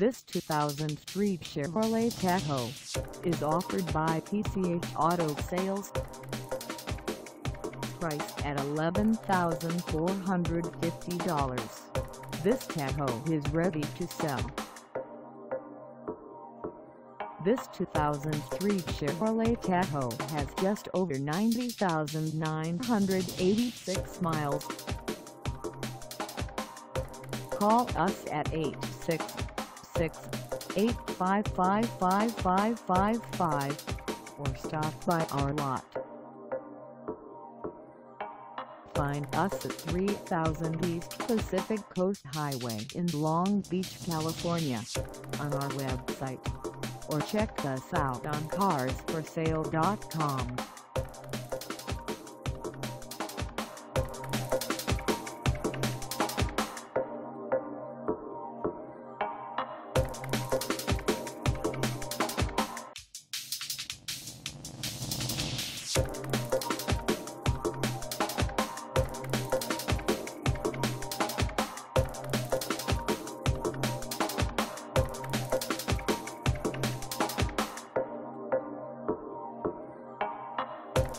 This 2003 Chevrolet Tahoe is offered by PCH Auto Sales. Priced at $11,450, this Tahoe is ready to sell. This 2003 Chevrolet Tahoe has just over 90,986 miles. Call us at 866-855-5555 or stop by our lot. Find us at 3000 East Pacific Coast Highway in Long Beach, California, on our website, or check us out on carsforsale.com.